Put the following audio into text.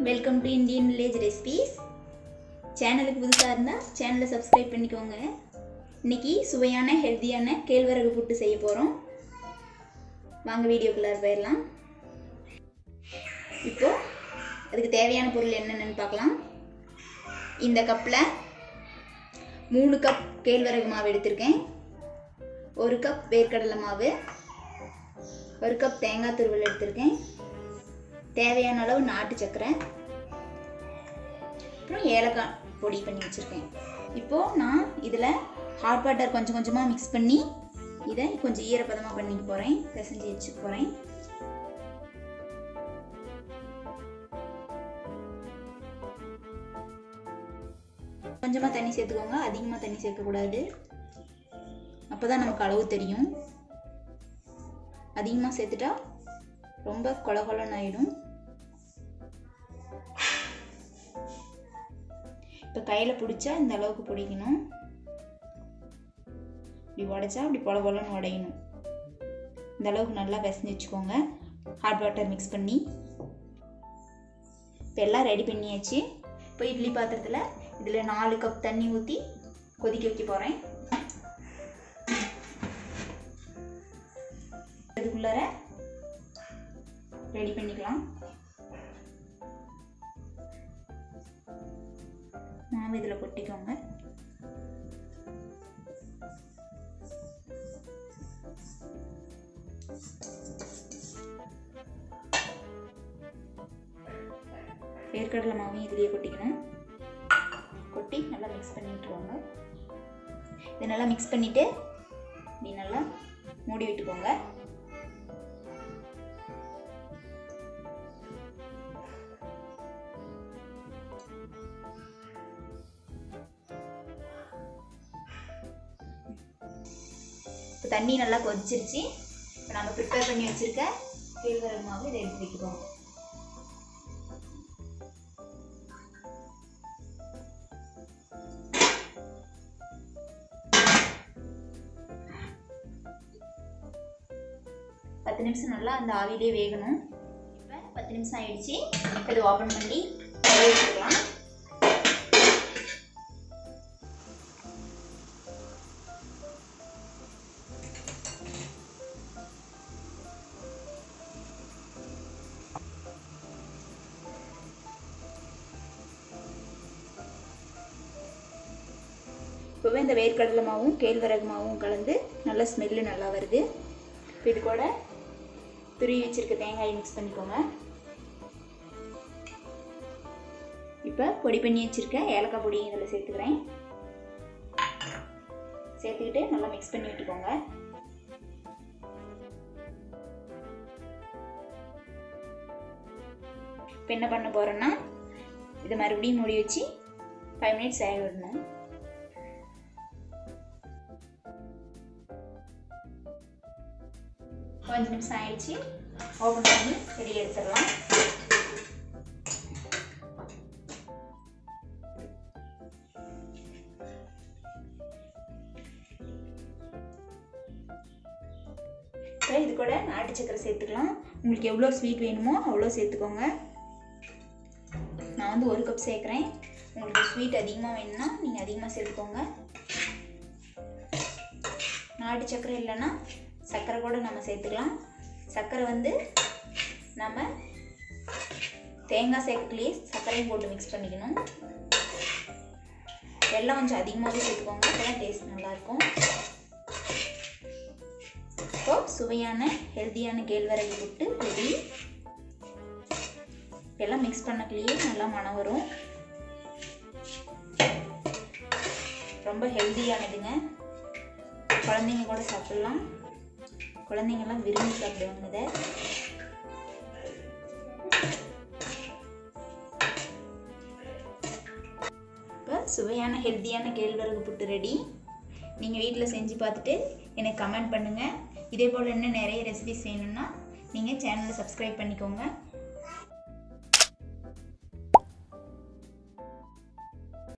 Welcome to Indian Village Recipes. Channel புதுசா இருந்தா சேனலை subscribe பண்ணிக்கோங்க. இன்னைக்கு சுவையான ஹெல்தியான கேழ்வரகு புட்டு செய்ய போறோம். வாங்க வீடியோக்குள்ள போயிரலாம். இப்போ அதுக்கு தேவையான பொருள் என்னன்னு பார்க்கலாம். இந்த கப்ல 3 கப் கேழ்வரகு மாவு எடுத்துர்க்கேன். 1 கப் வேர்க்கடலை மாவு, 1 கப் தேங்காய் துருவல் எடுத்துர்க்கேன். தேவையான அளவு நாட்டு சக்கரை, அப்புறம் ஏலக்காய் பொடி பண்ணி வச்சிருக்கேன். இப்போ நான் இதில் ஹாட் வாட்டர் கொஞ்சம் கொஞ்சமாக மிக்ஸ் பண்ணி இதை கொஞ்சம் ஈரப்பதமாக பண்ணிக்க போகிறேன், பிசைஞ்சு வச்சுக்க போகிறேன். கொஞ்சமாக தண்ணி சேர்த்துக்கோங்க, அதிகமாக தண்ணி சேர்க்கக்கூடாது, அப்போ தான் நமக்கு அளவு தெரியும். அதிகமாக சேர்த்துட்டா ரொம்ப கொலகொலன்னு ஆயிடும். இப்போ கையில் பிடிச்சா இந்த அளவுக்கு பிடிக்கணும், இப்படி உடைச்சா அப்படி கொலகொலன்னு உடையணும். இந்த அளவுக்கு நல்லா பிசைஞ்சு வச்சுக்கோங்க, ஹாட் வாட்டர் மிக்ஸ் பண்ணி. இப்போ எல்லாம் ரெடி பண்ணியாச்சு. இப்போ இட்லி பாத்திரத்தில் இதில் 4 கப் தண்ணி ஊற்றி கொதிக்க வைக்க போகிறேன். அதுக்குள்ளார ரெடி பண்ணிக்கலாம். மாவு இதில் கொட்டிக்கோங்க. வேர்க்கடலை மாவையும் இதுலேயே கொட்டிக்கணும். கொட்டி நல்லா மிக்ஸ் பண்ணிட்டுருவாங்க. இதை நல்லா மிக்ஸ் பண்ணிவிட்டு இப்படி நல்லா மூடி விட்டுக்கோங்க. இப்போ தண்ணி நல்லா கொதிச்சிருச்சு. இப்போ நம்ம ப்ரிப்பேர் பண்ணி வச்சுருக்க கேழ்வரகு மாவு இதை எடுத்து வைக்கிறோம். பத்து நிமிஷம் நல்லா அந்த ஆவிலே வேகணும். இப்போ 10 நிமிஷம் ஆயிடுச்சு. இப்போ இதை ஓப்பன் பண்ணி வச்சுக்கலாம். இப்போவே இந்த வேர்க்கடலை மாவும் கேழ்வரகு மாவும் கலந்து நல்லா ஸ்மெல்லு நல்லா வருது. இப்போ இது கூட துருவி வச்சுருக்க தேங்காயை மிக்ஸ் பண்ணிக்கோங்க. இப்போ பொடி பண்ணி வச்சுருக்க ஏலக்காய் பொடியும் இதில் சேர்த்துக்கிறேன். சேர்த்துக்கிட்டு நல்லா மிக்ஸ் பண்ணி விட்டுக்கோங்க. இப்போ என்ன பண்ண போகிறோன்னா இதை மறுபடியும் மூடி வச்சு 5 மினிட்ஸ் ஆக விடணும். கொஞ்சம் நிமிஷம் ஆயிடுச்சு. ஓப்பன் பண்ணி வெளியே எடுத்துடலாம். இது கூட நாட்டு சக்கரை சேர்த்துக்கலாம். உங்களுக்கு எவ்வளோ ஸ்வீட் வேணுமோ அவ்வளோ சேர்த்துக்கோங்க. நான் வந்து 1 கப் சேர்க்குறேன். உங்களுக்கு ஸ்வீட் அதிகமாக வேணும்னா நீங்கள் அதிகமாக சேர்த்துக்கோங்க. நாட்டு சக்கரை இல்லைன்னா சர்க்கரை கூட நம்ம சேர்த்துக்கலாம். சர்க்கரை வந்து நம்ம தேங்காய் சேர்க்கலையே சர்க்கரையும் போட்டு மிக்ஸ் பண்ணிக்கணும். வெல்லம் கொஞ்சம் அதிகமாகவே சேர்த்துக்கோங்க, அப்போதான் டேஸ்ட் நல்லாயிருக்கும். இப்போ சுவையான ஹெல்த்தியான கேழ்வரகு புட்டு ரெடி. எல்லாம் மிக்ஸ் பண்ணக்கலையே நல்லா மனம் வரும். ரொம்ப ஹெல்த்தியானதுங்க, குழந்தைங்க கூட சாப்பிடலாம். குழந்தைங்கெல்லாம் விரும்பி சாப்பிடுவாங்க இதை. இப்போ சுவையான ஹெல்த்தியான கேழ்வரகு புட்டு ரெடி. நீங்கள் வீட்டில் செஞ்சு பார்த்துட்டு எனக்கு கமெண்ட் பண்ணுங்கள். இதே போல் இன்னும் நிறைய ரெசிபிஸ் வேணும்னா நீங்கள் சேனலை சப்ஸ்கிரைப் பண்ணிக்கோங்க.